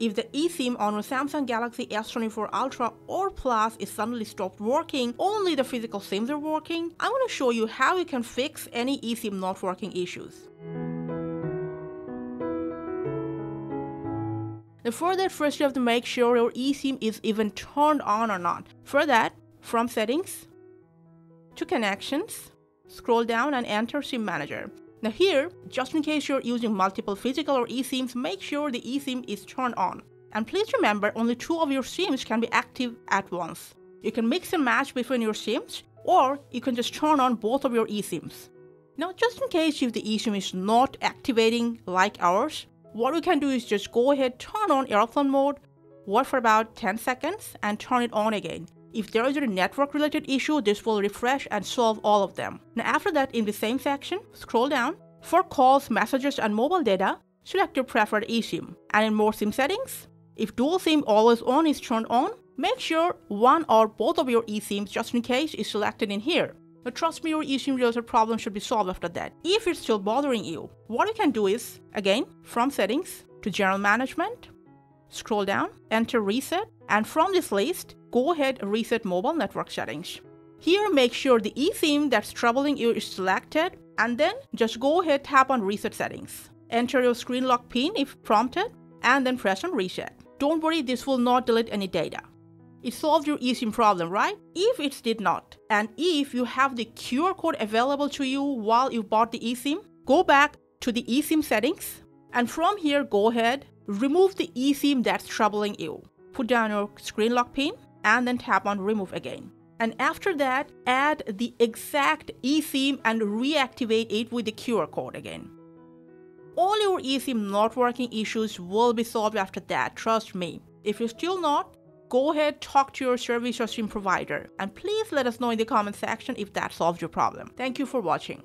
If the eSIM on a Samsung Galaxy S24 Ultra or Plus is suddenly stopped working, only the physical SIMs are working, I want to show you how you can fix any eSIM not working issues. For that, first you have to make sure your eSIM is even turned on or not. For that, from Settings to Connections, scroll down and enter SIM Manager. Now here, just in case you're using multiple physical or eSIMs, make sure the eSIM is turned on. And please remember, only two of your SIMs can be active at once. You can mix and match between your SIMs, or you can just turn on both of your eSIMs. Now just in case if the eSIM is not activating like ours, what we can do is just go ahead, turn on airplane mode, wait for about 10 seconds and turn it on again. If there is a network related issue, this will refresh and solve all of them. Now after that, in the same section, scroll down. For calls, messages and mobile data, select your preferred eSIM. And in more SIM settings, if dual SIM always on is turned on, make sure one or both of your eSIMs just in case is selected in here. Now trust me, your eSIM related problem should be solved after that. If it's still bothering you, what you can do is, again, from Settings to General Management, scroll down, enter Reset, and from this list, go ahead and reset mobile network settings. Here, make sure the eSIM that's troubling you is selected, and then just go ahead, tap on Reset Settings. Enter your screen lock PIN if prompted, and then press on Reset. Don't worry, this will not delete any data. It solved your eSIM problem, right? If it did not, and if you have the QR code available to you while you bought the eSIM, go back to the eSIM settings, and from here, go ahead, remove the eSIM that's troubling you. Put down your screen lock PIN, and then tap on Remove again. And after that, add the exact eSIM and reactivate it with the QR code again. All your eSIM not working issues will be solved after that, trust me. If you're still not, go ahead, talk to your service or SIM provider, and please let us know in the comment section if that solves your problem. Thank you for watching.